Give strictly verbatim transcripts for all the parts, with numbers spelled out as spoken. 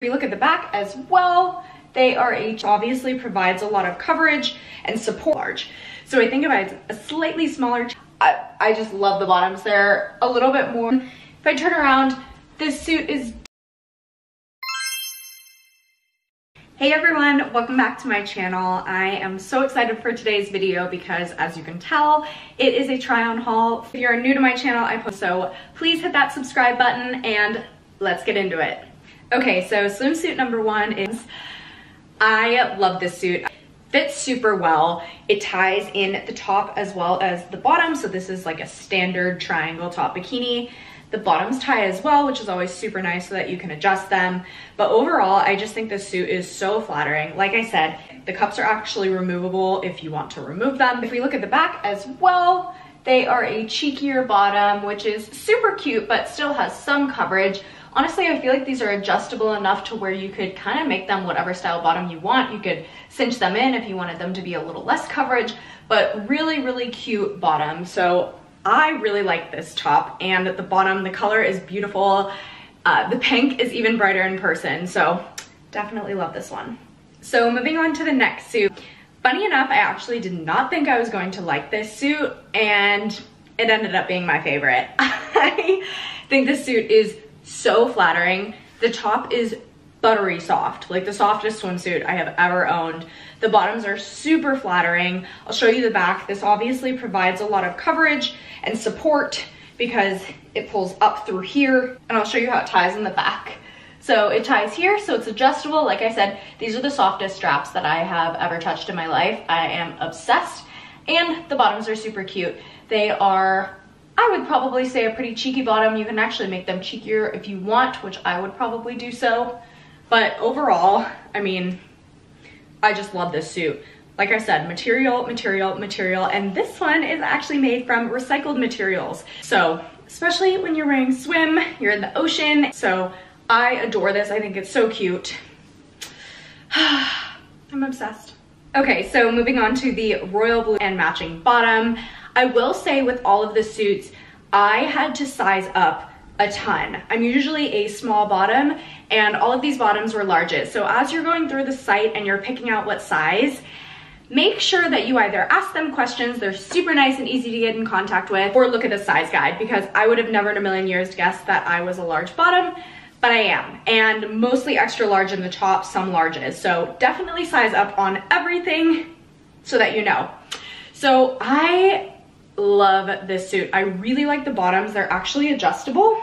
We look at the back as well. They are H, obviously provides a lot of coverage and support. Large, so I think about a slightly smaller. I, I just love the bottoms. They're a little bit more. If I turn around, this suit is. Hey everyone, welcome back to my channel. I am so excited for today's video because, as you can tell, it is a try-on haul. If you're new to my channel, I post, so please hit that subscribe button and let's get into it. Okay, so swimsuit number one is, I love this suit. It fits super well. It ties in at the top as well as the bottom. So this is like a standard triangle top bikini. The bottoms tie as well, which is always super nice so that you can adjust them. But overall, I just think this suit is so flattering. Like I said, the cups are actually removable if you want to remove them. If we look at the back as well, they are a cheekier bottom, which is super cute, but still has some coverage. Honestly, I feel like these are adjustable enough to where you could kind of make them whatever style bottom you want. You could cinch them in if you wanted them to be a little less coverage, but really, really cute bottom. So I really like this top, and at the bottom, the color is beautiful. Uh, the pink is even brighter in person, so definitely love this one. So moving on to the next suit. Funny enough, I actually did not think I was going to like this suit, and it ended up being my favorite. I think this suit is so flattering. The top is buttery soft, like the softest swimsuit I have ever owned. The bottoms are super flattering. I'll show you the back. This obviously provides a lot of coverage and support because it pulls up through here, and I'll show you how it ties in the back. So it ties here, so it's adjustable. Like I said, these are the softest straps that I have ever touched in my life. I am obsessed, and the bottoms are super cute. They are, I would probably say, a pretty cheeky bottom. You can actually make them cheekier if you want, which I would probably do so. But overall, I mean, I just love this suit. Like I said, material, material, material, and this one is actually made from recycled materials. So, especially when you're wearing swim, you're in the ocean. So I adore this. I think it's so cute. I'm obsessed. Okay, so moving on to the royal blue and matching bottom. I will say with all of the suits, I had to size up a ton. I'm usually a small bottom, and all of these bottoms were larges. So as you're going through the site and you're picking out what size, make sure that you either ask them questions, they're super nice and easy to get in contact with, or look at the size guide, because I would have never in a million years guessed that I was a large bottom, but I am, and mostly extra large in the top, some larges. So definitely size up on everything so that you know. So I love this suit. I really like the bottoms. They're actually adjustable,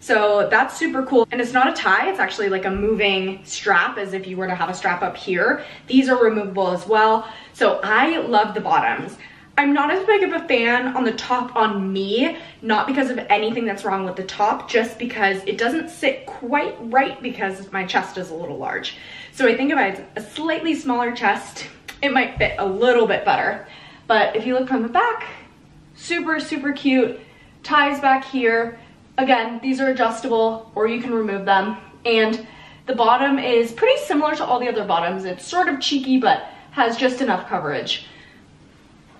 so that's super cool. And it's not a tie, it's actually like a moving strap, as if you were to have a strap up here. These are removable as well. So I love the bottoms. I'm not as big of a fan on the top on me, not because of anything that's wrong with the top, just because it doesn't sit quite right because my chest is a little large. So I think if I had a slightly smaller chest, it might fit a little bit better. But if you look from the back, super, super cute. Ties back here. Again, these are adjustable, or you can remove them. And the bottom is pretty similar to all the other bottoms. It's sort of cheeky, but has just enough coverage.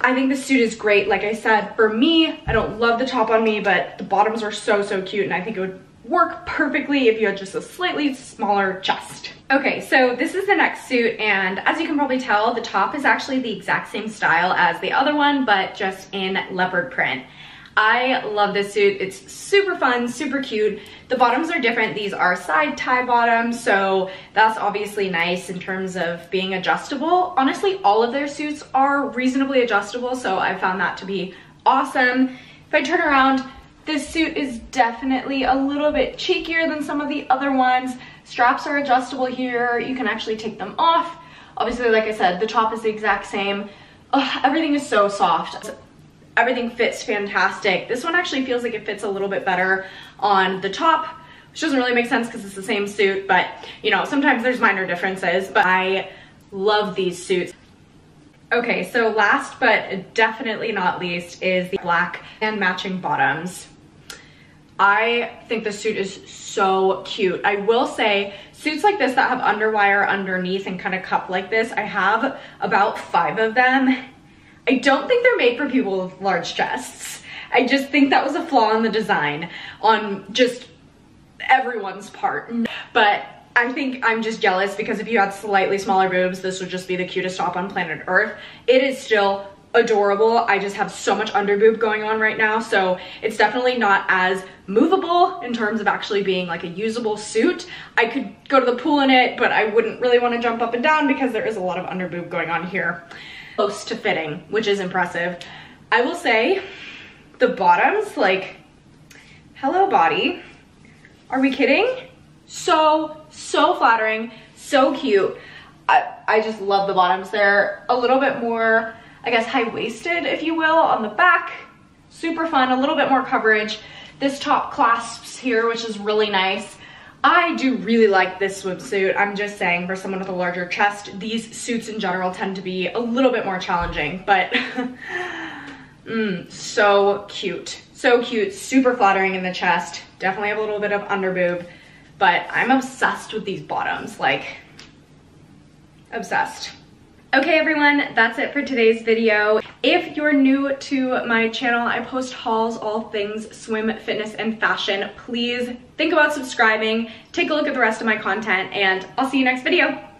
I think this suit is great. Like I said, for me, I don't love the top on me, but the bottoms are so, so cute, and I think it would work perfectly if you had just a slightly smaller chest. Okay, so this is the next suit, and as you can probably tell, the top is actually the exact same style as the other one, but just in leopard print. I love this suit. It's super fun, super cute. The bottoms are different. These are side tie bottoms, so that's obviously nice in terms of being adjustable. Honestly, all of their suits are reasonably adjustable, so I found that to be awesome. If I turn around, this suit is definitely a little bit cheekier than some of the other ones. Straps are adjustable here. You can actually take them off. Obviously, like I said, the top is the exact same. Ugh, everything is so soft. Everything fits fantastic. This one actually feels like it fits a little bit better on the top, which doesn't really make sense because it's the same suit, but you know, sometimes there's minor differences, but I love these suits. Okay, so last but definitely not least is the black and matching bottoms. I think this suit is so cute. I will say, suits like this that have underwire underneath and kind of cup like this, I have about five of them. I don't think they're made for people with large chests. I just think that was a flaw in the design on just everyone's part. But I think I'm just jealous because if you had slightly smaller boobs, this would just be the cutest top on planet Earth. It is still adorable. I just have so much under boob going on right now, so it's definitely not as movable in terms of actually being like a usable suit. I could go to the pool in it, but I wouldn't really want to jump up and down because there is a lot of under boob going on here. Close to fitting, which is impressive. I will say the bottoms, like, hello body. Are we kidding? So, so flattering, so cute. I, I just love the bottoms. They're a little bit more, I guess, high-waisted, if you will, on the back. Super fun, a little bit more coverage. This top clasps here, which is really nice. I do really like this swimsuit. I'm just saying, for someone with a larger chest, these suits in general tend to be a little bit more challenging, but mm, so cute. So cute, super flattering in the chest. Definitely have a little bit of underboob, but I'm obsessed with these bottoms, like, obsessed. Okay everyone, that's it for today's video. If you're new to my channel, I post hauls, all things swim, fitness, and fashion. Please think about subscribing, take a look at the rest of my content, and I'll see you next video.